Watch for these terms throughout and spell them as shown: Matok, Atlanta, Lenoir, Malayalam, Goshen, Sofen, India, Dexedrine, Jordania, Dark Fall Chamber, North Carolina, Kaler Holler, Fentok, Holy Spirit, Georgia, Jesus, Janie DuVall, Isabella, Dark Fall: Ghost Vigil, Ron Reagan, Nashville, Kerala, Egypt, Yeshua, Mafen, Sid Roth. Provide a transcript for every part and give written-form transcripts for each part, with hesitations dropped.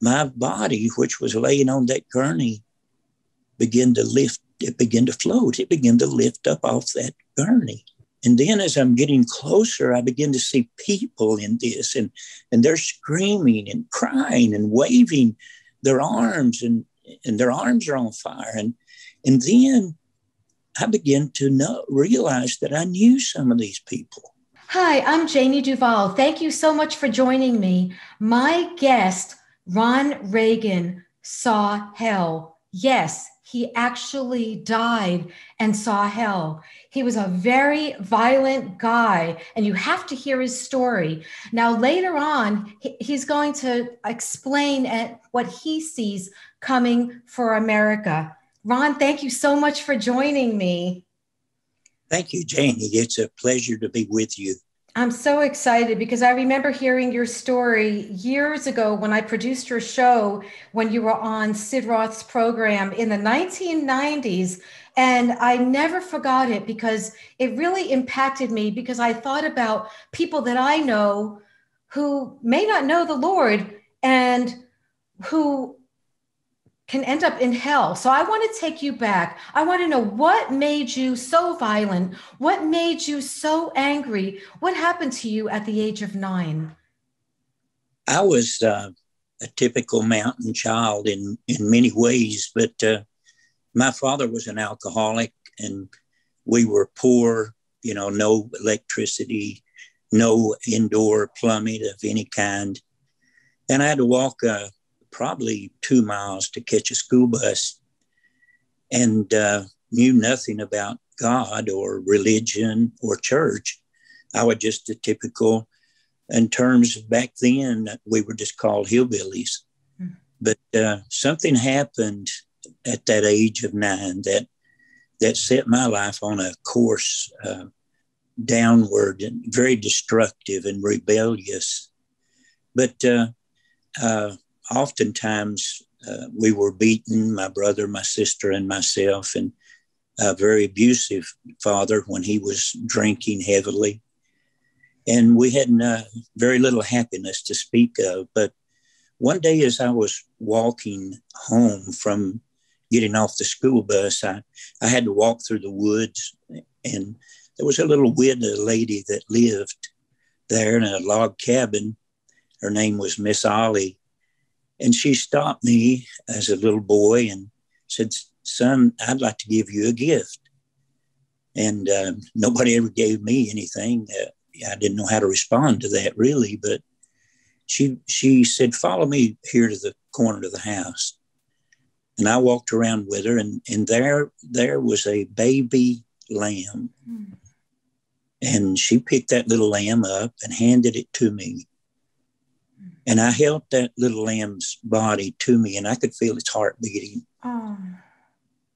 my body, which was laying on that gurney, began to lift. It began to float. It began to lift up off that gurney. And then as I'm getting closer, I begin to see people in this, and they're screaming and crying and waving their arms, and their arms are on fire. And then I begin to realize that I knew some of these people. Hi, I'm Janie DuVall. Thank you so much for joining me. My guest, Ron Reagan, saw hell. Yes, he actually died and saw hell. He was a very violent guy, and you have to hear his story. Now, later on, he's going to explain what he sees coming for America. Ron, thank you so much for joining me. Thank you, Janie. It's a pleasure to be with you. I'm so excited because I remember hearing your story years ago when I produced your show when you were on Sid Roth's program in the 1990s. And I never forgot it because it really impacted me, because I thought about people that I know who may not know the Lord and who can end up in hell. So I want to take you back. I want to know what made you so violent? What made you so angry? What happened to you at the age of 9? I was a typical mountain child in many ways, but my father was an alcoholic and we were poor, you know, no electricity, no indoor plumbing of any kind. And I had to walk probably 2 miles to catch a school bus, and knew nothing about God or religion or church. I was just a typical, in terms of back then, we were just called hillbillies. Mm-hmm. But something happened at that age of 9 that set my life on a course downward and very destructive and rebellious. But oftentimes we were beaten, my brother, my sister, and myself, and a very abusive father when he was drinking heavily. And we had very little happiness to speak of. But one day as I was walking home from getting off the school bus, I had to walk through the woods, and there was a little widow lady that lived there in a log cabin. Her name was Miss Ollie. And she stopped me as a little boy and said, "Son, I'd like to give you a gift." And nobody ever gave me anything. I didn't know how to respond to that really, but she said, "Follow me here to the corner of the house." And I walked around with her, and there was a baby lamb. Mm. And she picked that little lamb up and handed it to me. And I held that little lamb's body to me, and I could feel its heart beating. Oh.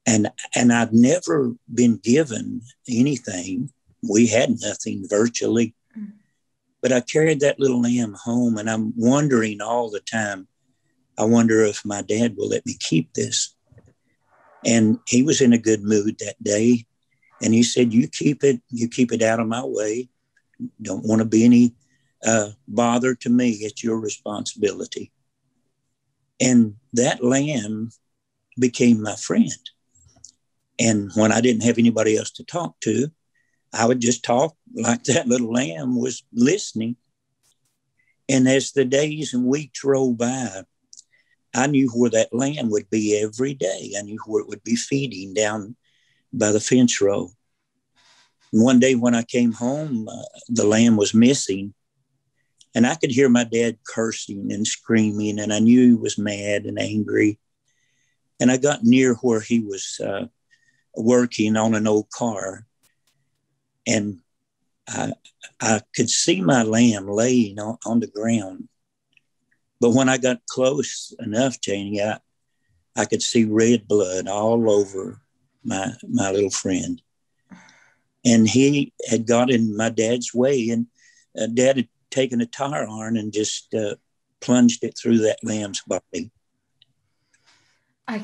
And I'd never been given anything. We had nothing virtually. Mm. But I carried that little lamb home, and I'm wondering all the time, I wonder if my dad will let me keep this. And he was in a good mood that day, and he said, you keep it out of my way. Don't want to be any bother to me. It's your responsibility. And that lamb became my friend. And when I didn't have anybody else to talk to, I would just talk like that little lamb was listening. And as the days and weeks rolled by, I knew where that lamb would be every day. I knew where it would be feeding down by the fence row. And one day when I came home, the lamb was missing. And I could hear my dad cursing and screaming, and I knew he was mad and angry. And I got near where he was working on an old car. And I could see my lamb laying on the ground. But when I got close enough, Janie, I could see red blood all over my little friend. And he had got in my dad's way, and Dad had taken a tire iron and just plunged it through that lamb's body. I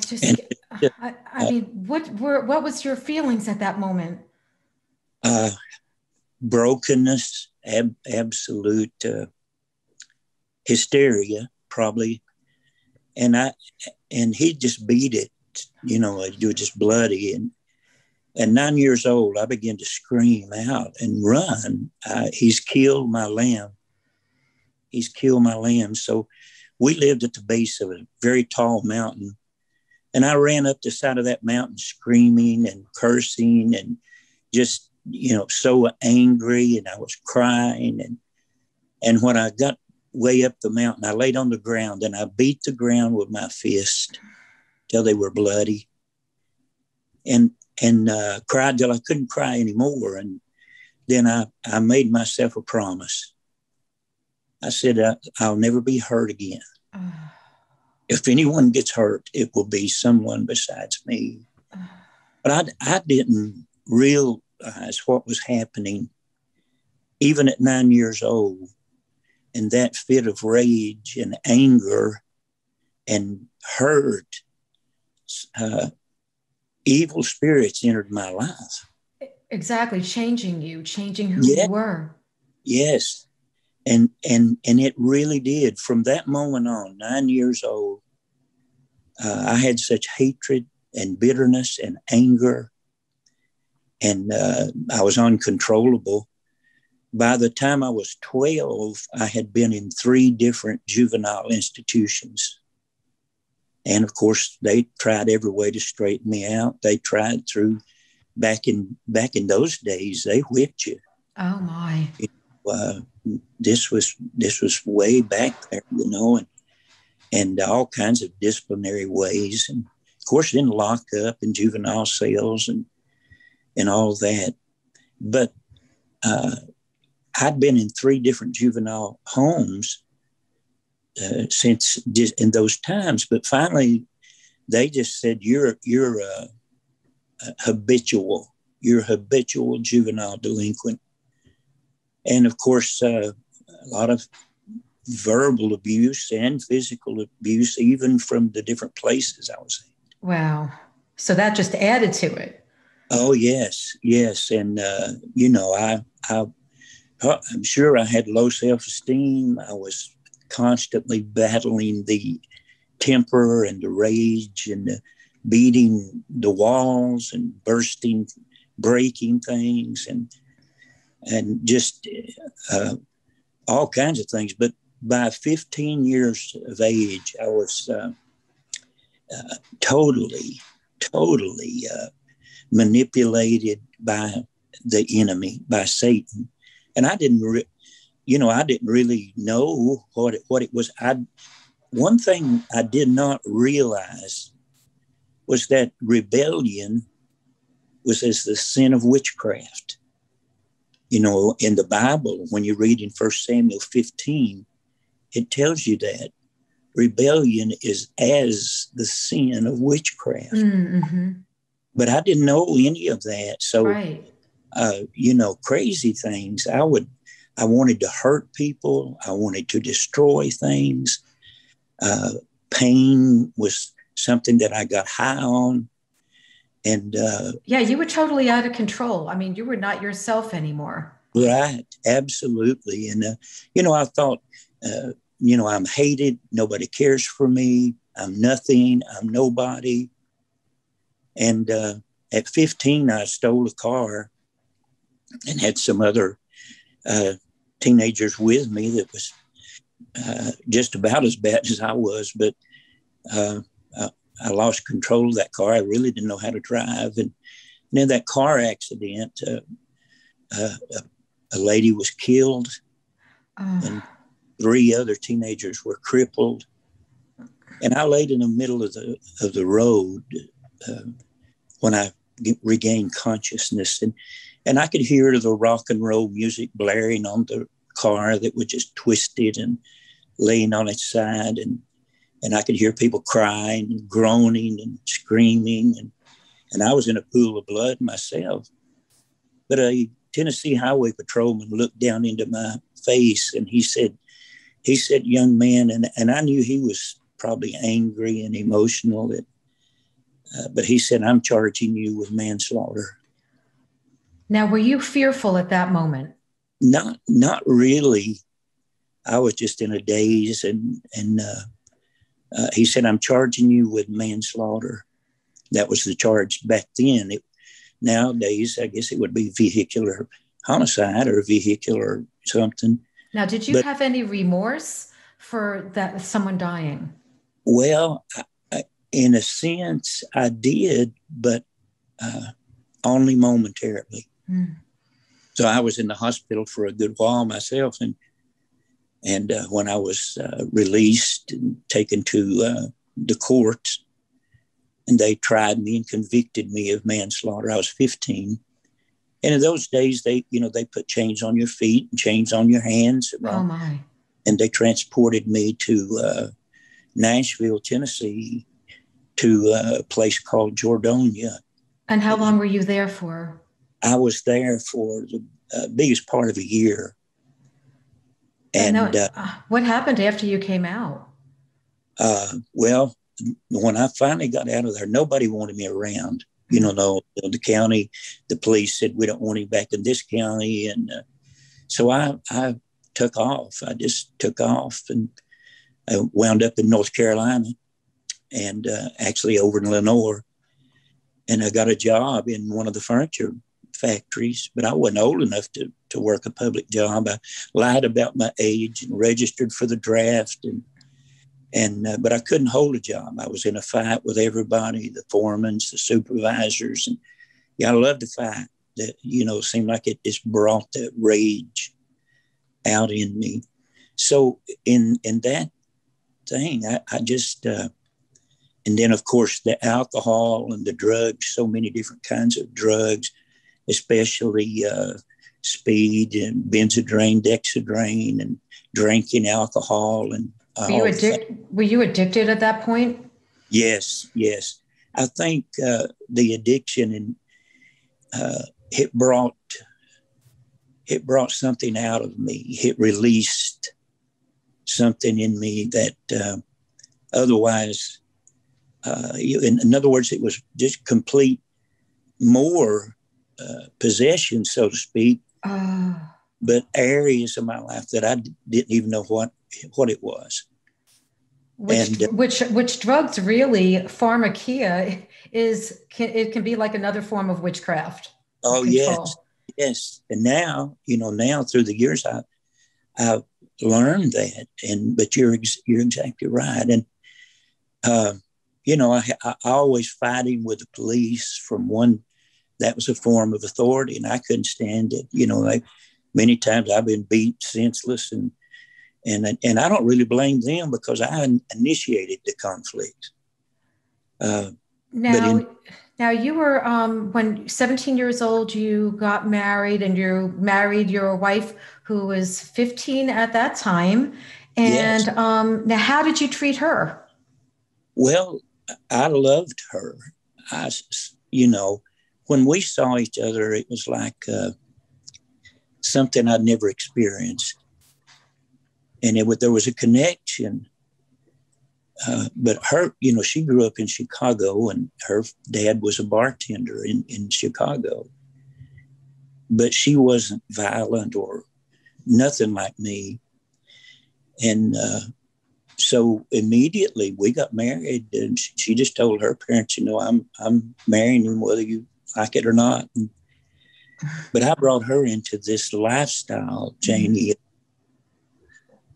mean, what was your feelings at that moment? Brokenness, absolute hysteria, probably And he just beat it, you know, it was just bloody. And at 9 years old, I began to scream out and run. He's killed my lamb. He's killed my lamb. So we lived at the base of a very tall mountain. And I ran up the side of that mountain screaming and cursing and just, you know, so angry. And I was crying. And when I got way up the mountain, I laid on the ground and I beat the ground with my fist till they were bloody, and cried till I couldn't cry anymore. And then I made myself a promise. I said, I'll never be hurt again. If anyone gets hurt, it will be someone besides me. But I didn't realize what was happening, even at 9 years old. And that fit of rage and anger and hurt, evil spirits entered my life. Exactly. Changing you, changing who you were. Yes. And it really did. From that moment on, 9 years old, I had such hatred and bitterness and anger. And I was uncontrollable. By the time I was 12, I had been in three different juvenile institutions. And of course, they tried every way to straighten me out. They tried through, back in those days, they whipped you. Oh my. This was way back there, you know, and all kinds of disciplinary ways. And of course, in lockup and juvenile cells and all that. But, I'd been in three different juvenile homes since in those times, but finally they just said, you're a habitual juvenile delinquent. And of course, a lot of verbal abuse and physical abuse, even from the different places I was in. Wow. So that just added to it. Oh, yes. Yes. And, you know, I'm sure I had low self-esteem. I was constantly battling the temper and the rage and the beating the walls and breaking things and just all kinds of things. But by 15 years of age, I was totally manipulated by the enemy, by Satan. And I didn't, I didn't really know what it was. One thing I did not realize was that rebellion was as the sin of witchcraft. You know, in the Bible, when you read in 1 Samuel 15, it tells you that rebellion is as the sin of witchcraft. Mm-hmm. But I didn't know any of that. So. Right. Crazy things. I wanted to hurt people. I wanted to destroy things. Pain was something that I got high on. And you were totally out of control. I mean, you were not yourself anymore. Right. Absolutely. And, I thought, I'm hated. Nobody cares for me. I'm nothing. I'm nobody. And at 15, I stole a car. And had some other teenagers with me that was just about as bad as I was. But I lost control of that car. I really didn't know how to drive. And in that car accident, a lady was killed. And three other teenagers were crippled. And I laid in the middle of the road when I regained consciousness. And I could hear the rock and roll music blaring on the car that was just twisted and laying on its side. And I could hear people crying and groaning and screaming. And I was in a pool of blood myself. But a Tennessee Highway Patrolman looked down into my face and he said, young man, and I knew he was probably angry and emotional. But he said, I'm charging you with manslaughter. Now, were you fearful at that moment? Not really. I was just in a daze, and He said, I'm charging you with manslaughter. That was the charge back then. Nowadays, I guess it would be vehicular homicide or vehicular something. Now, did you have any remorse for that, someone dying? Well, in a sense, I did, but only momentarily. Mm. So I was in the hospital for a good while myself, and when I was released and taken to the courts, and they tried me and convicted me of manslaughter. I was 15, and in those days they put chains on your feet and chains on your hands. Oh my! And they transported me to Nashville, Tennessee, to a place called Jordania. And how long were you there for? I was there for the biggest part of a year. And what happened after you came out? Well, when I finally got out of there, nobody wanted me around. You know, the county, the police said, we don't want you back in this county. And so I took off. I just took off, and I wound up in North Carolina and actually over in Lenoir. And I got a job in one of the furniture factories, but I wasn't old enough to work a public job. I lied about my age and registered for the draft, and but I couldn't hold a job. I was in a fight with everybody, the foremen, the supervisors, and yeah, I loved to fight. That, you know, seemed like it just brought that rage out in me. So in that thing, I just. And then, of course, the alcohol and the drugs, so many different kinds of drugs, especially speed and Benzodraine, Dexedrine, and drinking alcohol. And were you addicted at that point? Yes. I think the addiction and it brought something out of me. It released something in me that otherwise. In other words, it was just complete more possession, so to speak, but areas of my life that I didn't even know what it was. Which drugs really, pharmakia can be like another form of witchcraft. Oh, yes. And now through the years, I've learned that. But you're exactly right. And, I always fighting with the police that was a form of authority, and I couldn't stand it. You know, like many times I've been beat senseless, and I don't really blame them because I initiated the conflict. Now you were, when 17 years old, you got married, and you married your wife who was 15 at that time. And yes. Now how did you treat her? Well, I loved her. When we saw each other, it was like something I'd never experienced. And there was a connection. But her, she grew up in Chicago, and her dad was a bartender in Chicago. But she wasn't violent or nothing like me. And so immediately we got married, and she just told her parents, I'm marrying him whether you like it or not. But I brought her into this lifestyle, Janie,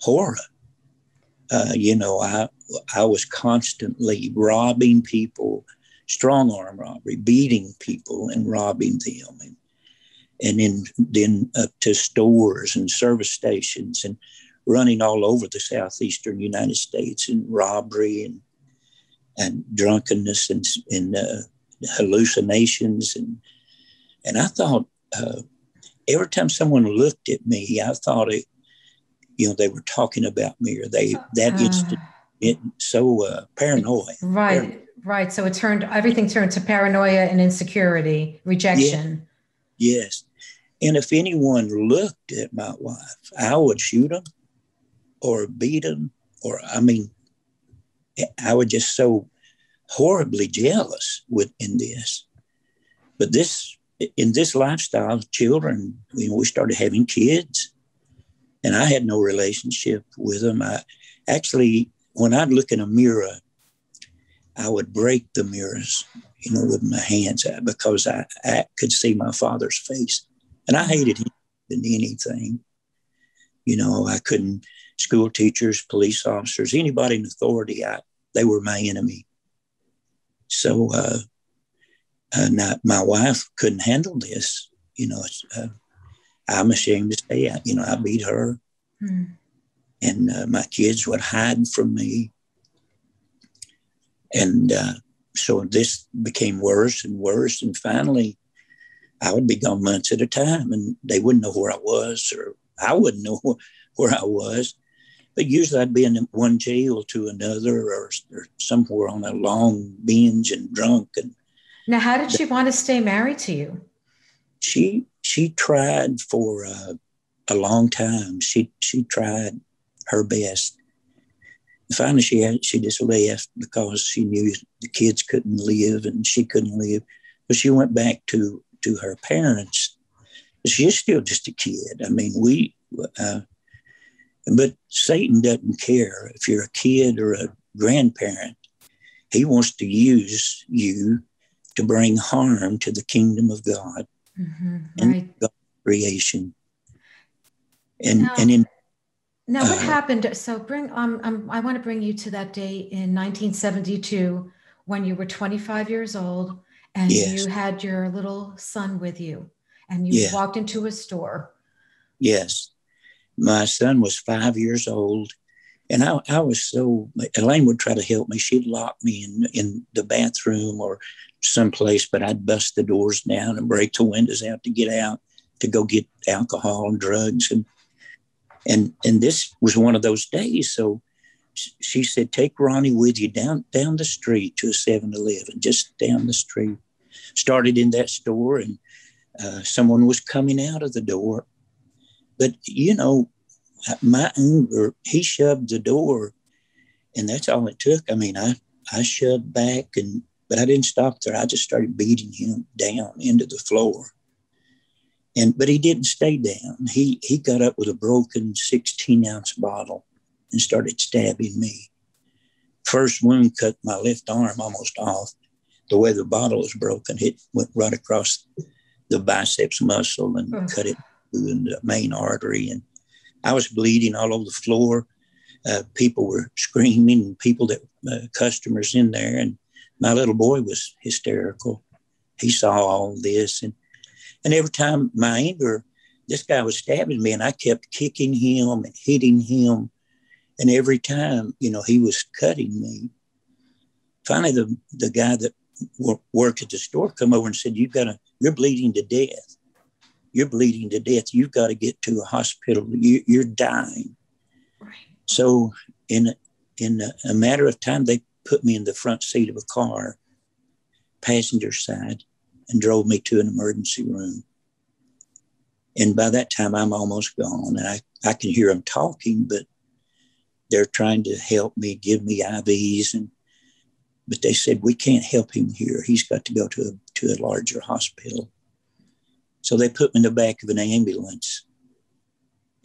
horror. I was constantly robbing people, strong arm robbery, beating people and robbing them. And then up to stores and service stations and running all over the southeastern United States in robbery and drunkenness and hallucinations. And I thought every time someone looked at me, I thought they were talking about me, or paranoia. Right, right. So everything turned to paranoia and insecurity, rejection. Yeah. Yes. And if anyone looked at my wife, I would shoot them. Or beat him, I was just so horribly jealous in this. But in this lifestyle, children, we started having kids, and I had no relationship with them. I actually when I'd look in a mirror, I would break the mirrors, you know, with my hands, because I could see my father's face. And I hated him than anything. You know, I couldn't, school teachers, police officers, anybody in authority, they were my enemy. So my wife couldn't handle this. You know, I'm ashamed to say, you know, I beat her. Mm. And my kids would hide from me. And so this became worse and worse. And finally, I would be gone months at a time, and they wouldn't know where I was, or I wouldn't know where I was. But usually I'd be in one jail to another, or somewhere on a long binge and drunk. And now, how did she want to stay married to you? She tried for a long time. She tried her best. And finally, she just left because she knew the kids couldn't live and she couldn't live. But she went back to her parents. She's still just a kid. I mean, but Satan doesn't care if you're a kid or a grandparent. He wants to use you to bring harm to the kingdom of God, mm-hmm, and right, God's creation. Now what happened? So I want to bring you to that day in 1972 when you were 25 years old and yes, you had your little son with you and you yes, walked into a store. Yes. My son was 5 years old, and I was so, Elaine would try to help me. She'd lock me in the bathroom or someplace, but I'd bust the doors down and break the windows out to get out, to go get alcohol and drugs. And this was one of those days. So she said, take Ronnie with you down the street to a 7-Eleven, just down the street. Started in that store, and someone was coming out of the door. But, you know, my anger, he shoved the door, and that's all it took. I mean, I shoved back, but I didn't stop there. I just started beating him down into the floor. But he didn't stay down. He got up with a broken 16-ounce bottle and started stabbing me. First wound cut my left arm almost off. The way the bottle was broken, it went right across the biceps muscle and cut it in the main artery, and I was bleeding all over the floor. People were screaming, customers in there, and my little boy was hysterical. He saw all this, and every time my anger, this guy was stabbing me, and I kept kicking him and hitting him, and every time, you know, he was cutting me. Finally, the guy that worked at the store come over and said, "You're bleeding to death. You're bleeding to death. You've got to get to a hospital. You're dying." Right. So in a matter of time, they put me in the front seat of a car, passenger side, and drove me to an emergency room. And by that time, I'm almost gone. And I can hear them talking, but they're trying to help me, give me IVs. But they said, "We can't help him here. He's got to go to a larger hospital." So they put me in the back of an ambulance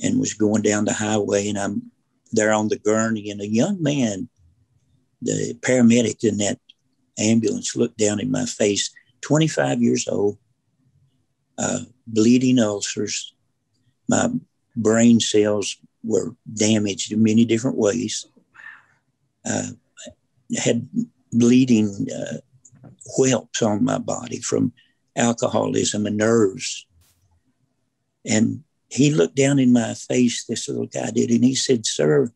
and was going down the highway, and I'm there on the gurney, and a young man, the paramedic in that ambulance, looked down in my face, 25 years old, bleeding ulcers. My brain cells were damaged in many different ways. Had bleeding whelps on my body from alcoholism and nerves. And he looked down in my face, this little guy did, and he said, "Sir,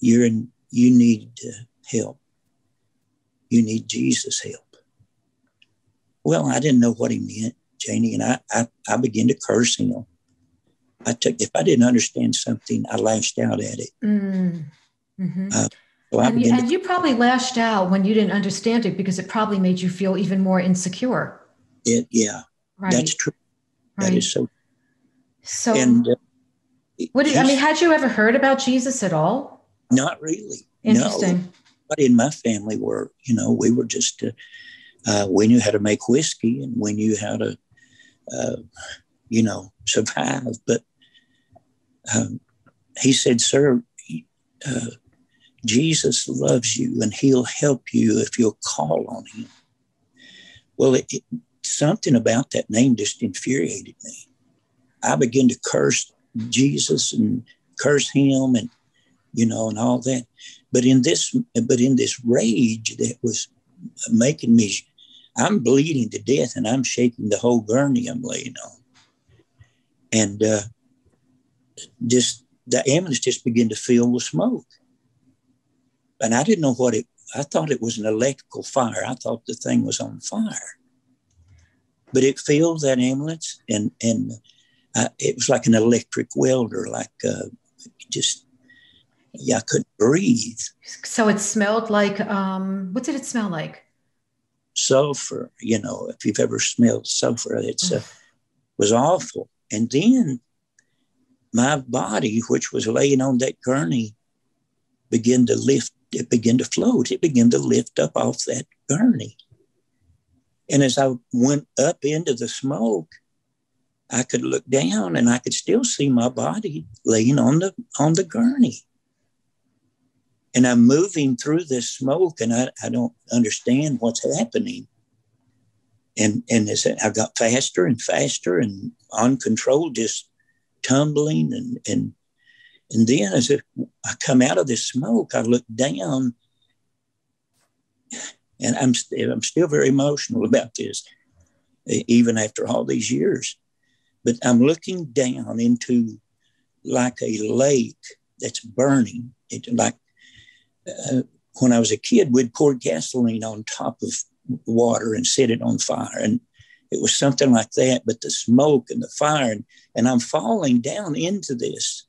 you need help. You need Jesus' help." Well, I didn't know what he meant, Janie, and I began to curse him. If I didn't understand something, I lashed out at it. Mm-hmm. So you probably lashed out when you didn't understand it, because it probably made you feel even more insecure. Yeah, right. That's true. Right. That is so. So, had you ever heard about Jesus at all? Not really. Interesting. No. But in my family, we were just, we knew how to make whiskey, and we knew how to, survive. But he said, "Sir, Jesus loves you and he'll help you if you'll call on him. Well, something about that name just infuriated me. I began to curse Jesus and curse him and, you know, and all that. But in this rage that was making me, I'm bleeding to death and I'm shaking the whole gurney I'm laying on. And the ambulance just began to fill with smoke. And I didn't know what I thought it was an electrical fire. I thought the thing was on fire. But it filled that ambulance, and it was like an electric welder, I couldn't breathe. So it smelled like, what did it smell like? Sulfur, you know, if you've ever smelled sulfur, it was awful. And then my body, which was laying on that gurney, began to lift. It began to float. It began to lift up off that gurney. And as I went up into the smoke, I could look down and I could still see my body laying on the gurney. And I'm moving through this smoke and I don't understand what's happening. And as I got faster and faster and uncontrolled, just tumbling. And then as I come out of this smoke, I look down. And I'm still very emotional about this, even after all these years. But I'm looking down into like a lake that's burning. When I was a kid, we'd pour gasoline on top of water and set it on fire. And it was something like that, but the smoke and the fire. And I'm falling down into this.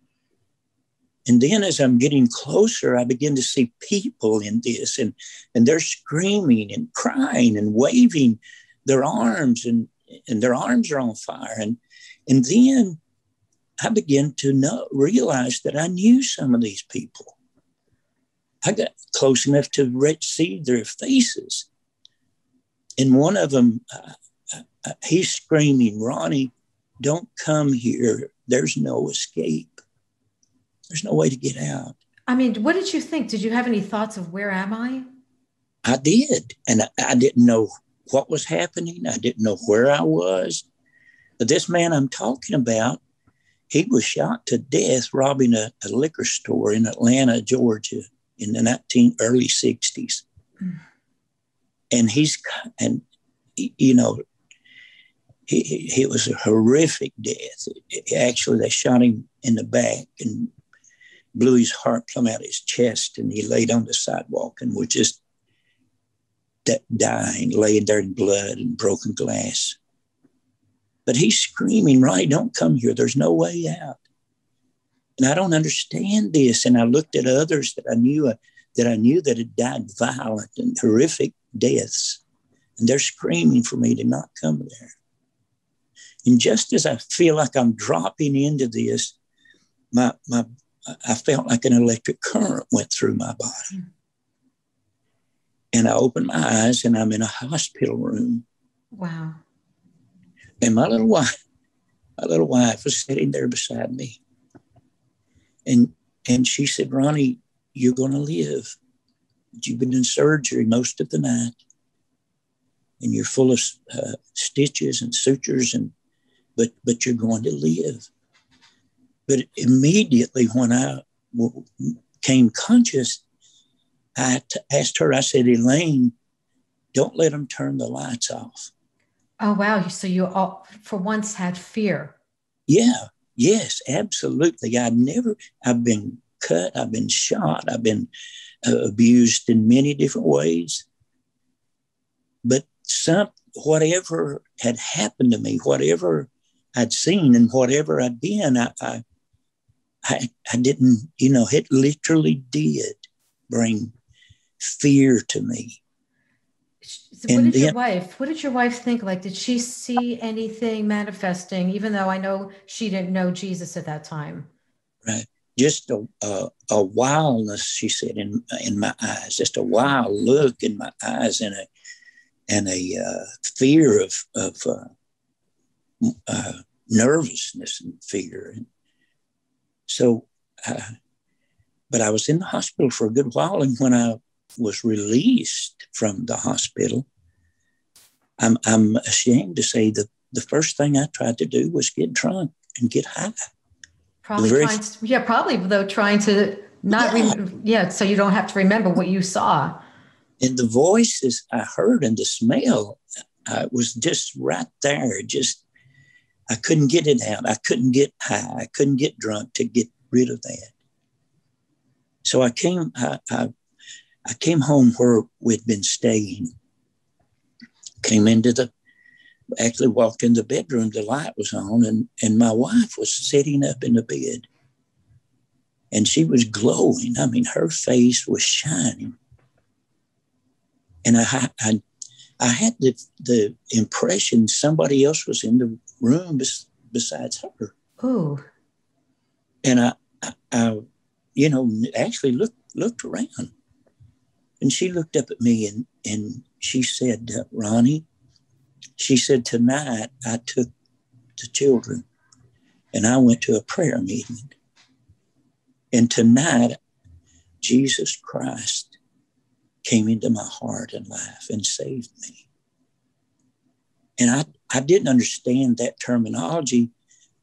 And then as I'm getting closer, I begin to see people in this, and they're screaming and crying and waving their arms, and their arms are on fire. And then I begin to realize that I knew some of these people. I got close enough to see their faces. And one of them, he's screaming, "Ronnie, don't come here. There's no escape. There's no way to get out." I mean, what did you think? Did you have any thoughts of where am I? I did. And I didn't know what was happening. I didn't know where I was. But this man I'm talking about, he was shot to death robbing a liquor store in Atlanta, Georgia, in the early 60s. Mm. And he was a horrific death. Actually, they shot him in the back and blew his heart plumb out of his chest, and he laid on the sidewalk and was just dying, laying there in blood and broken glass. But he's screaming, "Ronnie, don't come here. There's no way out." And I don't understand this. And I looked at others that I knew that had died violent and horrific deaths, and they're screaming for me to not come there. And just as I feel like I'm dropping into this, I felt like an electric current went through my body. And I opened my eyes and I'm in a hospital room. Wow. And my little wife was sitting there beside me. And she said, "Ronnie, you're going to live. You've been in surgery most of the night. And you're full of stitches and sutures, but you're going to live." But immediately when I came conscious, I asked her, I said, "Elaine, don't let them turn the lights off." Oh, wow. So you all, for once, had fear. Yeah. Yes, absolutely. I've been cut. I've been shot. I've been abused in many different ways. But whatever had happened to me, whatever I'd seen and whatever I'd been, I didn't, you know, it literally did bring fear to me. What did your wife think? Like, did she see anything manifesting, even though I know she didn't know Jesus at that time? Right. Just a wildness, she said, in my eyes, just a wild look in my eyes and a fear of nervousness and fear. And so But I was in the hospital for a good while. And when I was released from the hospital, I'm ashamed to say that the first thing I tried to do was get drunk and get high. So you don't have to remember what you saw. And the voices I heard and the smell, I was just right there. Just, I couldn't get it out. I couldn't get high. I couldn't get drunk to get rid of that. So I came home where we'd been staying. Came into walked in the bedroom, the light was on, and my wife was sitting up in the bed. And she was glowing. I mean, her face was shining. And I had the impression somebody else was in the room besides her. Oh. And I actually looked around. And she looked up at me and she said, Ronnie, she said, tonight I took the children and I went to a prayer meeting. And tonight, Jesus Christ came into my heart and life and saved me. And I didn't understand that terminology,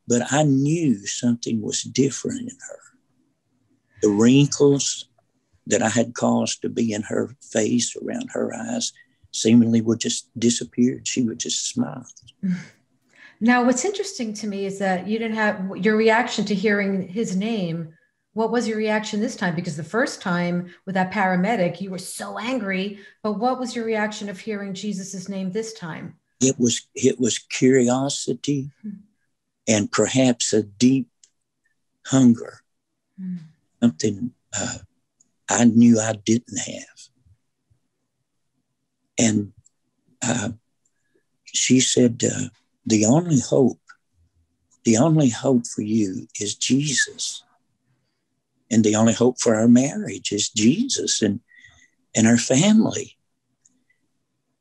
but I knew something was different in her. The wrinkles that I had caused to be in her face, around her eyes, seemingly would just disappear. She would just smile. Now, what's interesting to me is that you didn't have your reaction to hearing his name. What was your reaction this time? Because the first time with that paramedic, you were so angry. But what was your reaction of hearing Jesus's name this time? It was curiosity, and perhaps a deep hunger, something I knew I didn't have. And she said, the only hope for you is Jesus. And the only hope for our marriage is Jesus and our family.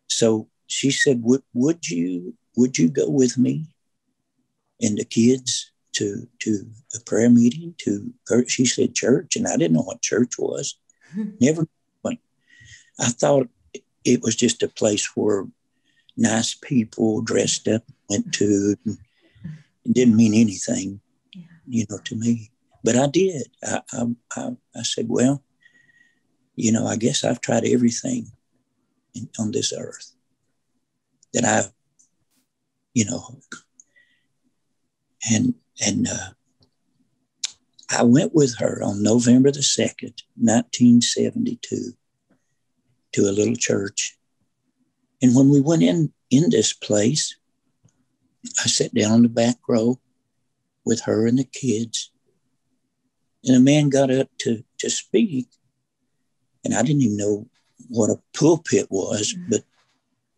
So she said, would you go with me and the kids to a prayer meeting? She said church, and I didn't know what church was. Never. I thought it was just a place where nice people dressed up went to. And it didn't mean anything, to me. But I did. I said, well, I guess I've tried everything on this earth that I've, and I went with her on November the 2nd, 1972, to a little church. And when we went in this place, I sat down on the back row with her and the kids. And a man got up to speak, and I didn't even know what a pulpit was, but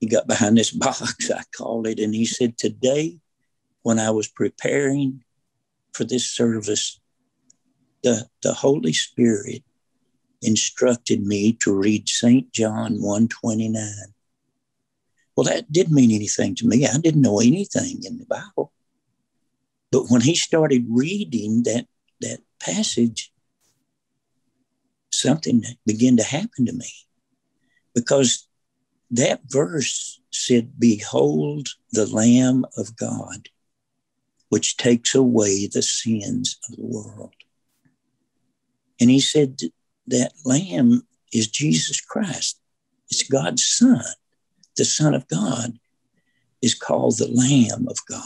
he got behind this box, I called it, and he said, today, when I was preparing for this service, the Holy Spirit instructed me to read St. John 1:29. Well, that didn't mean anything to me. I didn't know anything in the Bible. But when he started reading that passage, something began to happen to me, because that verse said, behold the Lamb of God, which takes away the sins of the world. And he said that Lamb is Jesus Christ. It's God's Son. The Son of God is called the Lamb of God.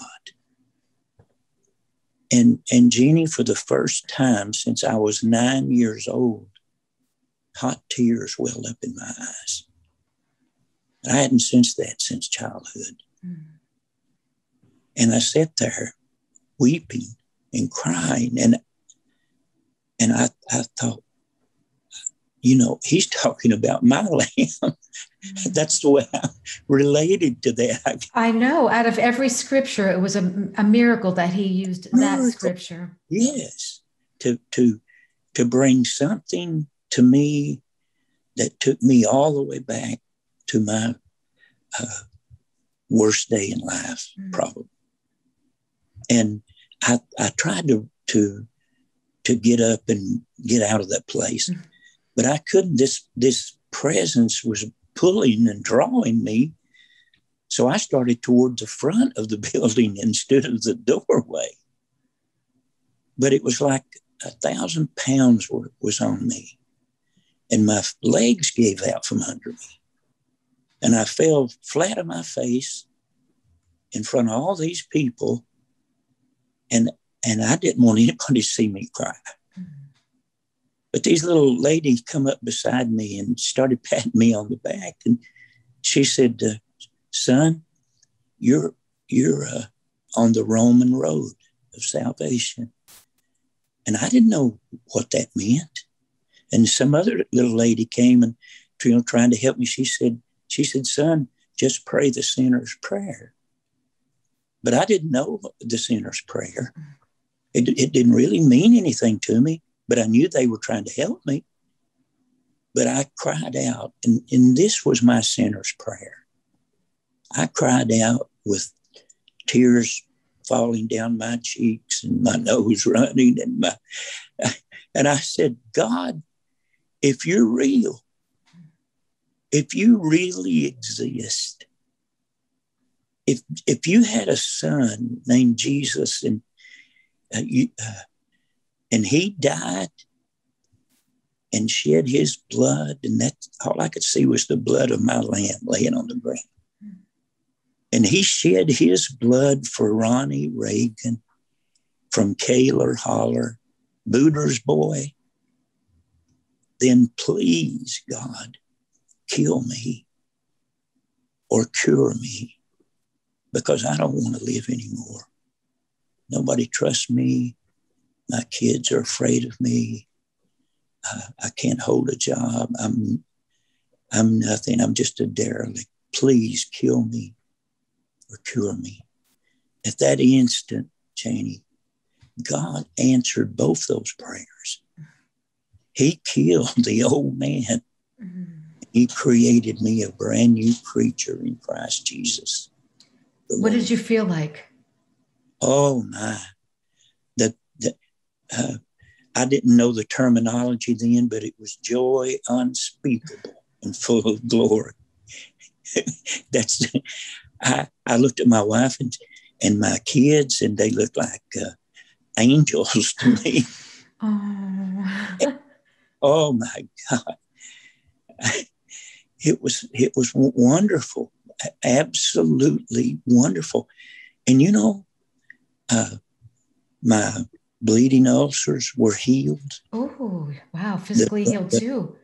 And Jeannie, for the first time since I was 9 years old, hot tears welled up in my eyes. And I hadn't sensed that since childhood. Mm-hmm. And I sat there weeping and crying. And I thought, he's talking about my Lamb. That's the way I related to that. I know. Out of every scripture, it was a miracle that he used that scripture. Yes. To bring something to me that took me all the way back to my worst day in life, probably. And I tried to to get up and get out of that place. Mm-hmm. But I couldn't, this presence was pulling and drawing me. So I started toward the front of the building instead of the doorway. But it was like 1,000 pounds was on me. And my legs gave out from under me. And I fell flat on my face in front of all these people. And I didn't want anybody to see me cry. But these little ladies come up beside me and started patting me on the back. And she said, son, you're on the Roman road of salvation. And I didn't know what that meant. And some other little lady came and, you know, trying to help me. She said, son, just pray the sinner's prayer. But I didn't know the sinner's prayer. It didn't really mean anything to me, but I knew they were trying to help me. But I cried out, and this was my sinner's prayer. I cried out with tears falling down my cheeks and my nose running, and I said, God, if you're real, if you really exist, if you had a son named Jesus and he died and shed his blood, and that's all I could see was the blood of my lamb laying on the ground. And he shed his blood for Ronnie Reagan from Kaler Holler, Booter's boy. Then please, God, kill me or cure me, because I don't want to live anymore. Nobody trusts me. My kids are afraid of me. I can't hold a job. I'm nothing. I'm just a derelict. Please kill me or cure me. At that instant, Janie, God answered both those prayers. He killed the old man. He created me a brand new creature in Christ Jesus. What did you feel like? Oh, my. I didn't know the terminology then, but it was joy unspeakable and full of glory. I looked at my wife and my kids, and they looked like angels to me. Oh. Oh, my God. It was wonderful, absolutely wonderful. And, you know, my bleeding ulcers were healed. Oh, wow. Physically healed, too.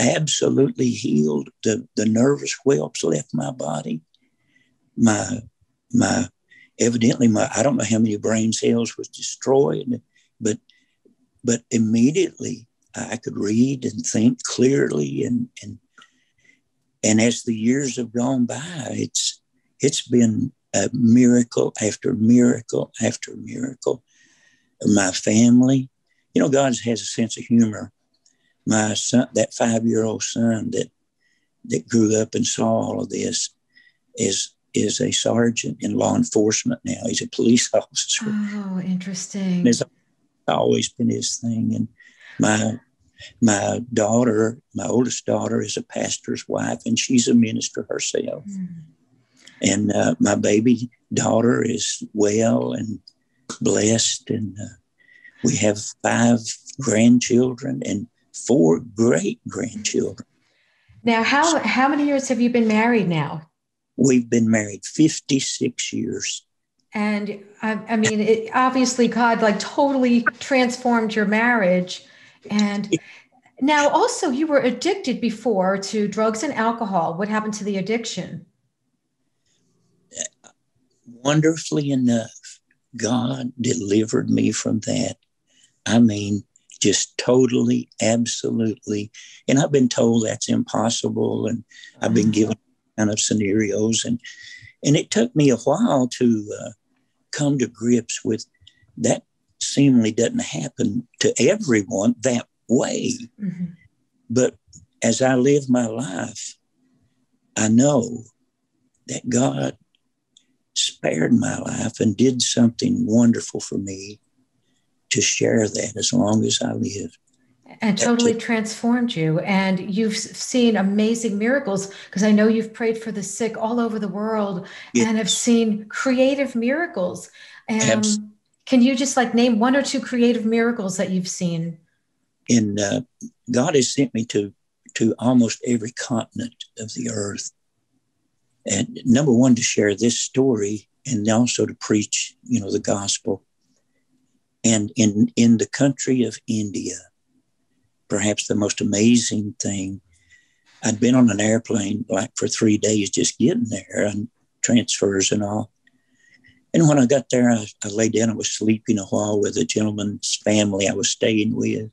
Absolutely healed. The nervous whelps left my body. Evidently, I don't know how many brain cells was destroyed, but immediately I could read and think clearly. And as the years have gone by, it's been a miracle after miracle after miracle. My family, you know, God has a sense of humor. My son, that 5-year-old son that grew up and saw all of this is a sergeant in law enforcement now. He's a police officer. Oh, interesting. And it's always been his thing. And my daughter, my oldest daughter, is a pastor's wife, and she's a minister herself. Mm. And my baby daughter is well and blessed. And we have 5 grandchildren and 4 great grandchildren. Now, how many years have you been married now? We've been married 56 years. And I mean, obviously God like totally transformed your marriage. And now also you were addicted before to drugs and alcohol. What happened to the addiction? Wonderfully enough, God delivered me from that. I mean, just totally, absolutely. And I've been told that's impossible. And I've been given kind of scenarios. And it took me a while to come to grips with that. Seemingly doesn't happen to everyone that way. Mm-hmm. But as I live my life, I know that God spared my life and did something wonderful for me to share that as long as I live. And totally transformed you. And you've seen amazing miracles, because I know you've prayed for the sick all over the world, yes, and have seen creative miracles. Can you just like name one or two creative miracles that you've seen? And God has sent me to almost every continent of the earth. And number one, to share this story and also to preach, you know, the gospel. And in the country of India, perhaps the most amazing thing, I'd been on an airplane like for 3 days just getting there and transfers and all. And when I got there, I lay down and was sleeping a while with a gentleman's family I was staying with.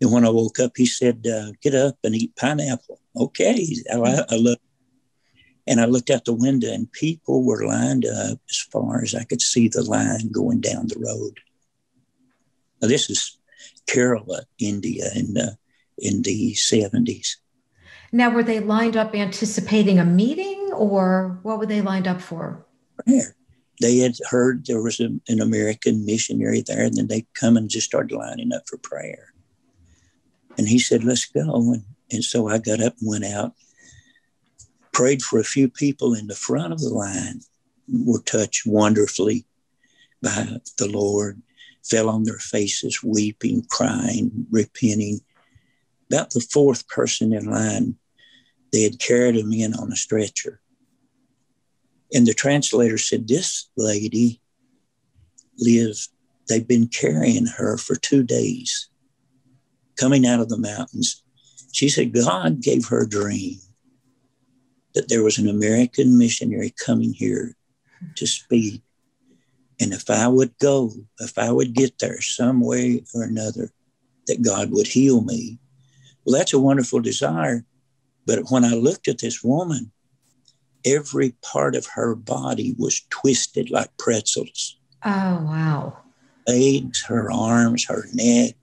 And when I woke up, he said, get up and eat pineapple. Okay, I looked. And I looked out the window and people were lined up as far as I could see the line going down the road. Now, this is Kerala, India, in the 70s. Now, were they lined up anticipating a meeting, or what were they lined up for? Prayer. They had heard there was an American missionary there, and then they come and just started lining up for prayer. And he said, let's go. And so I got up and went out, prayed for a few people in the front of the line, were touched wonderfully by the Lord, fell on their faces, weeping, crying, repenting. About the fourth person in line, they had carried him in on a stretcher. And the translator said, this lady lived, they've been carrying her for 2 days, coming out of the mountains. She said, God gave her a dream that there was an American missionary coming here to speak. And if I would go, if I would get there some way or another, that God would heal me. Well, that's a wonderful desire. But when I looked at this woman, every part of her body was twisted like pretzels. Oh, wow. Legs, her arms, her neck.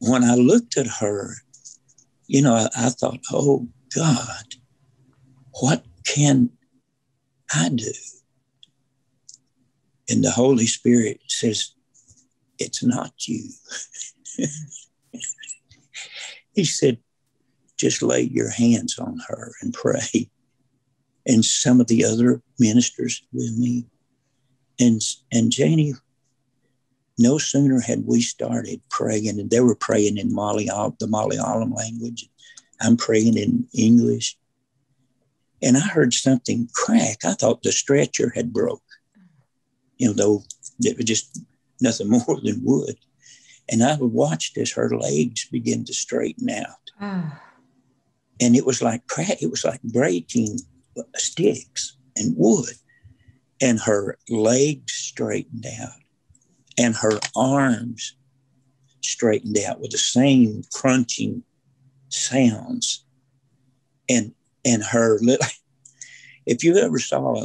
When I looked at her, you know, I thought, oh, God, what can I do? And the Holy Spirit says, it's not you. He said, just lay your hands on her and pray. And some of the other ministers with me. And Janie, no sooner had we started praying, and they were praying in the Malayalam language. I'm praying in English. And I heard something crack. I thought the stretcher had broke. You know, though it was just nothing more than wood. And I watched as her legs began to straighten out. Ah. And it was like crack. It was like breaking sticks and wood. And her legs straightened out. And her arms straightened out with the same crunching sounds. And her little... If you ever saw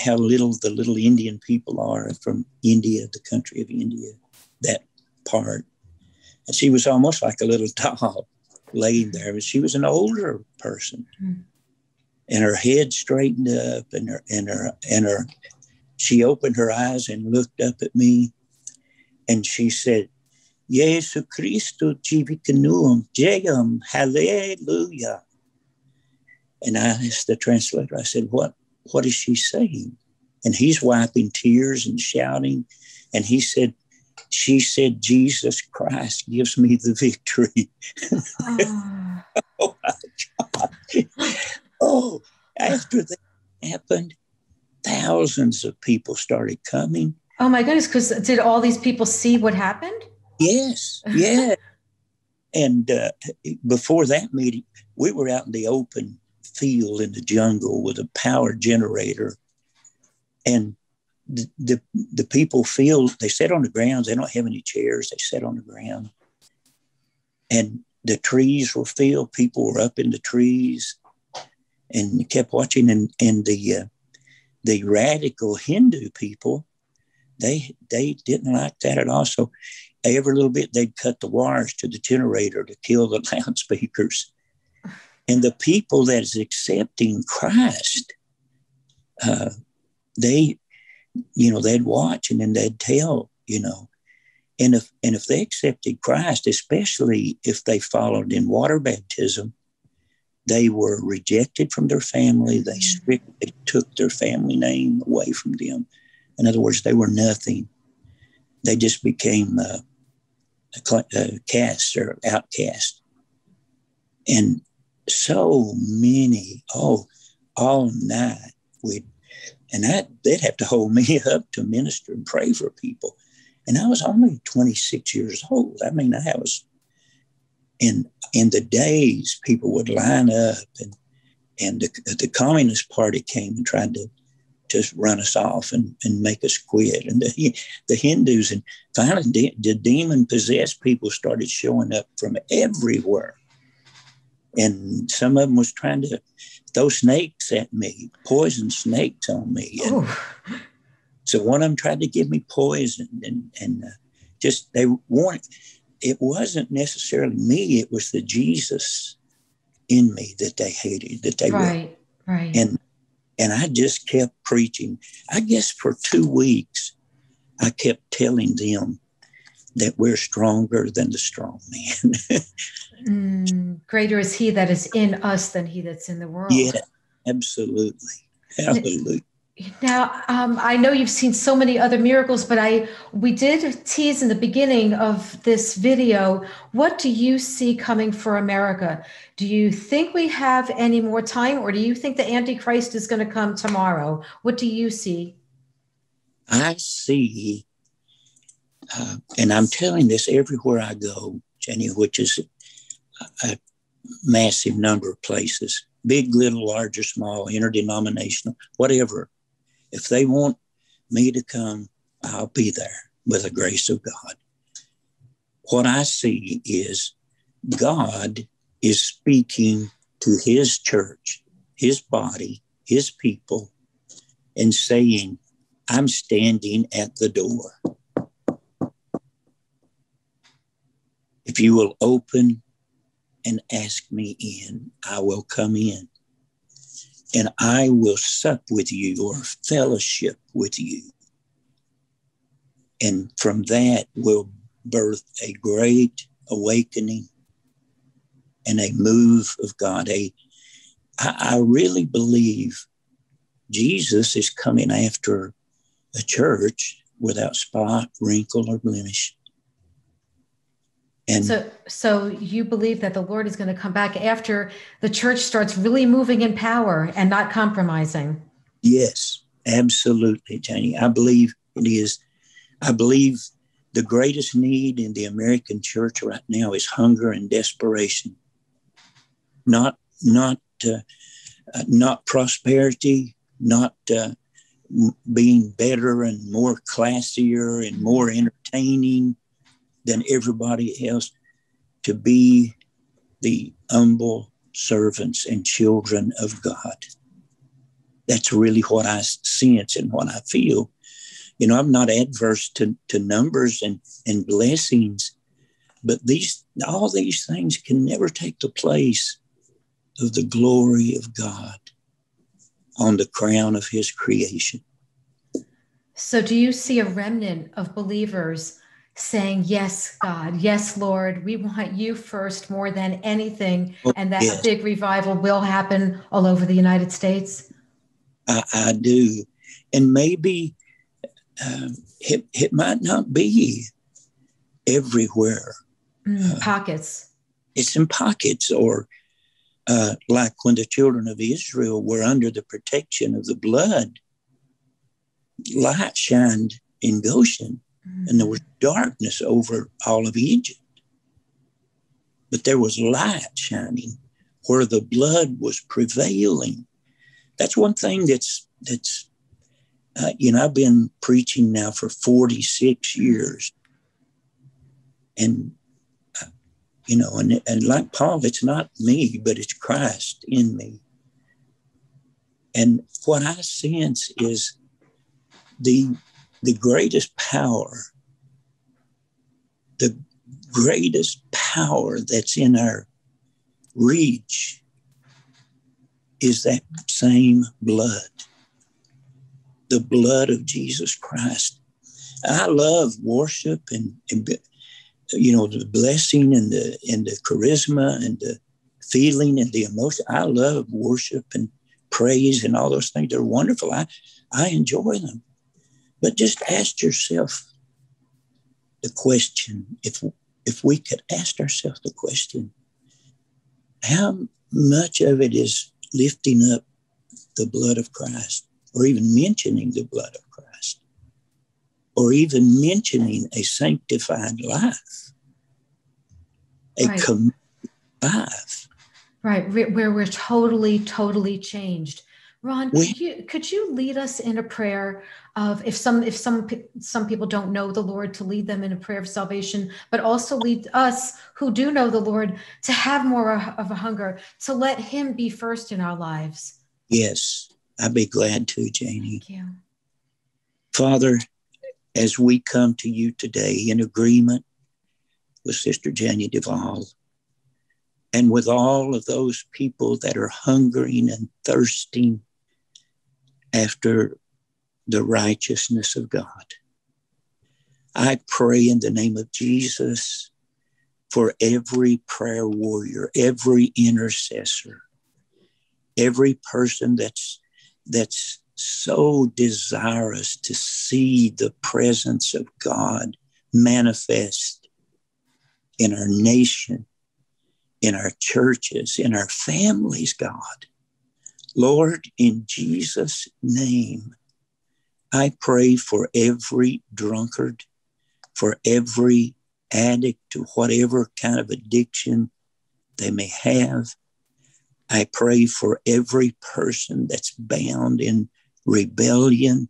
how little the little Indian people are from India, the country of India, that part. And she was almost like a little doll laying there. But she was an older person. Mm-hmm. And her head straightened up and her she opened her eyes and looked up at me. And she said, Yesu Christu Jivikanuam Jayam Hallelujah. And I asked the translator, I said, what is she saying? And he's wiping tears and shouting. And he said, she said, Jesus Christ gives me the victory. Oh, oh my God. Oh, after that happened, thousands of people started coming. Oh, my goodness. Because did all these people see what happened? Yes. Yeah. And before that meeting, we were out in the open field in the jungle with a power generator, and the people feel, they sat on the ground, they don't have any chairs, they sat on the ground, and the trees were filled, people were up in the trees and kept watching, and the radical Hindu people, they didn't like that at all, so every little bit they'd cut the wires to the generator to kill the loudspeakers. And the people that is accepting Christ, they'd watch and then they'd tell you know. And if they accepted Christ, especially if they followed in water baptism, they were rejected from their family. They strictly took their family name away from them. In other words, they were nothing. They just became casts or outcasts. And so many, all night, they'd have to hold me up to minister and pray for people. And I was only 26 years old. I mean, I was in the days people would line up, and the Communist Party came and tried to just run us off and make us quit. And the Hindus, and finally the demon-possessed people started showing up from everywhere. And some of them was trying to throw snakes at me, poison snakes on me. And so one of them tried to give me poison, and just they weren't. It wasn't necessarily me. It was the Jesus in me that they hated, that they were. Right. And I just kept preaching. I guess for 2 weeks, I kept telling them that we're stronger than the strong man. Greater is he that is in us than he that's in the world. Yeah, absolutely. Absolutely. Now, I know you've seen so many other miracles, but we did tease in the beginning of this video, what do you see coming for America? Do you think we have any more time, or do you think the Antichrist is going to come tomorrow? What do you see? I see, and I'm telling this everywhere I go, Janie, which is a massive number of places, big, little, large, or small, interdenominational, whatever. If they want me to come, I'll be there with the grace of God. What I see is God is speaking to his church, his body, his people, and saying, I'm standing at the door. If you will open and ask me in, I will come in. And I will sup with you, or fellowship with you. And from that will birth a great awakening and a move of God. I really believe Jesus is coming after a church without spot, wrinkle, or blemish. And so you believe that the Lord is going to come back after the church starts really moving in power and not compromising? Yes, absolutely, Janie. I believe it is. I believe the greatest need in the American church right now is hunger and desperation. Not prosperity, not being better and more classier and more entertaining than everybody else, to be the humble servants and children of God. That's really what I sense and what I feel. You know, I'm not adverse to numbers and blessings, but all these things can never take the place of the glory of God on the crown of his creation. So do you see a remnant of believers saying, yes, God, yes, Lord, we want you first more than anything, and that yes, big revival will happen all over the United States? I do. And maybe it might not be everywhere. Pockets. It's in pockets, or like when the children of Israel were under the protection of the blood, light shined in Goshen. And there was darkness over all of Egypt. But there was light shining where the blood was prevailing. That's one thing that's you know, I've been preaching now for 46 years. And, you know, and like Paul, it's not me, but it's Christ in me. And what I sense is the greatest power that's in our reach is that same blood, the blood of Jesus Christ. I love worship and you know, the blessing and the charisma and the feeling and the emotion. I love worship and praise and all those things. They're wonderful. I enjoy them. But just ask yourself the question, if we could ask ourselves the question, how much of it is lifting up the blood of Christ, or even mentioning the blood of Christ, or even mentioning a sanctified life, a right. committed life. Right, where we're totally changed. Ron, could you lead us in a prayer of if some people don't know the Lord, to lead them in a prayer of salvation, but also lead us who do know the Lord to have more of a hunger to let Him be first in our lives? Yes, I'd be glad to, Janie. Thank you. Father, as we come to you today in agreement with Sister Janie DuVall, and with all of those people that are hungering and thirsting after the righteousness of God, I pray in the name of Jesus for every prayer warrior, every intercessor, every person that's so desirous to see the presence of God manifest in our nation, in our churches, in our families, God. Lord, in Jesus' name, I pray for every drunkard, for every addict to whatever kind of addiction they may have. I pray for every person that's bound in rebellion,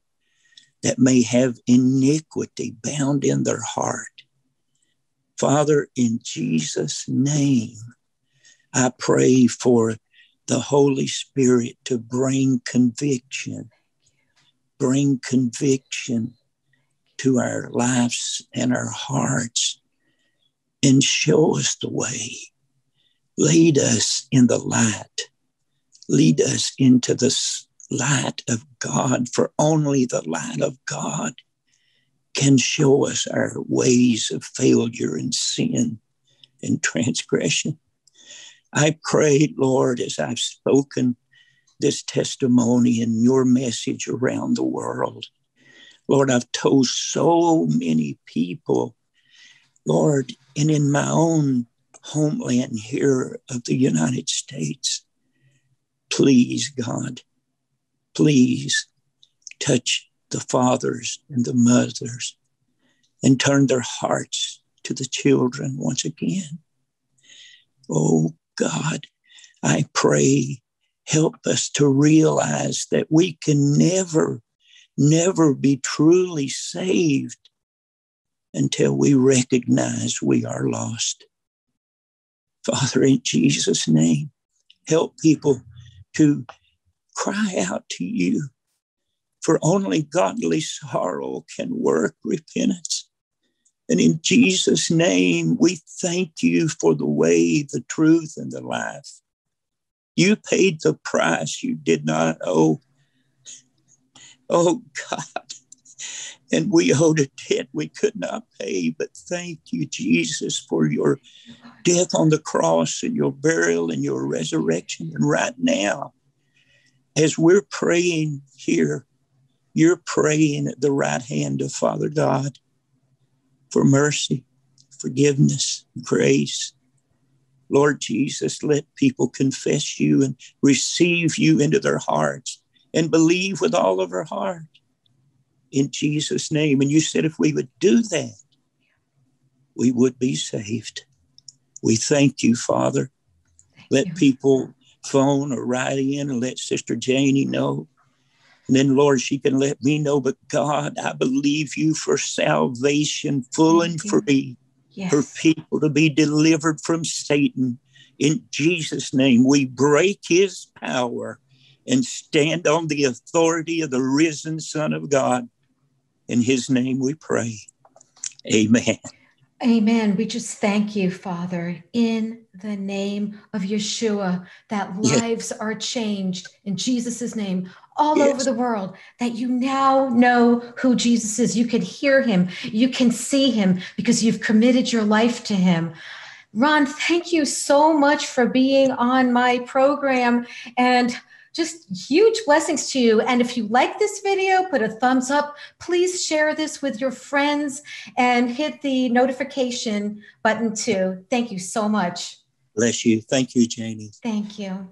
that may have iniquity bound in their heart. Father, in Jesus' name, I pray for the Holy Spirit to bring conviction to our lives and our hearts, and show us the way. Lead us in the light. Lead us into the light of God, for only the light of God can show us our ways of failure and sin and transgression. I pray, Lord, as I've spoken this testimony and your message around the world, Lord, I've told so many people, Lord, and in my own homeland here of the United States, please, God, please touch the fathers and the mothers and turn their hearts to the children once again. Oh, God, I pray, help us to realize that we can never be truly saved until we recognize we are lost. Father, in Jesus' name, help people to cry out to you, for only godly sorrow can work repentance. And in Jesus' name, we thank you for the way, the truth, and the life. You paid the price you did not owe. Oh, God. And we owed a debt we could not pay. But thank you, Jesus, for your death on the cross and your burial and your resurrection. And right now, as we're praying here, you're praying at the right hand of Father God for mercy, forgiveness, grace. Lord Jesus, let people confess you and receive you into their hearts and believe with all of their heart in Jesus' name. And you said if we would do that, we would be saved. We thank you, Father. Let people phone or write in and let Sister Janie know. And then, Lord, she can let me know, but God, I believe you for salvation, full and free, yes, for people to be delivered from Satan. In Jesus' name, we break his power and stand on the authority of the risen Son of God. In his name we pray. Amen. Amen. We just thank you, Father, in the name of Yeshua, that lives are changed in Jesus' name all over the world, that you now know who Jesus is. You can hear him. You can see him because you've committed your life to him. Ron, thank you so much for being on my program, and just huge blessings to you. And if you like this video, put a thumbs up. Please share this with your friends and hit the notification button too. Thank you so much. Bless you. Thank you, Janie. Thank you.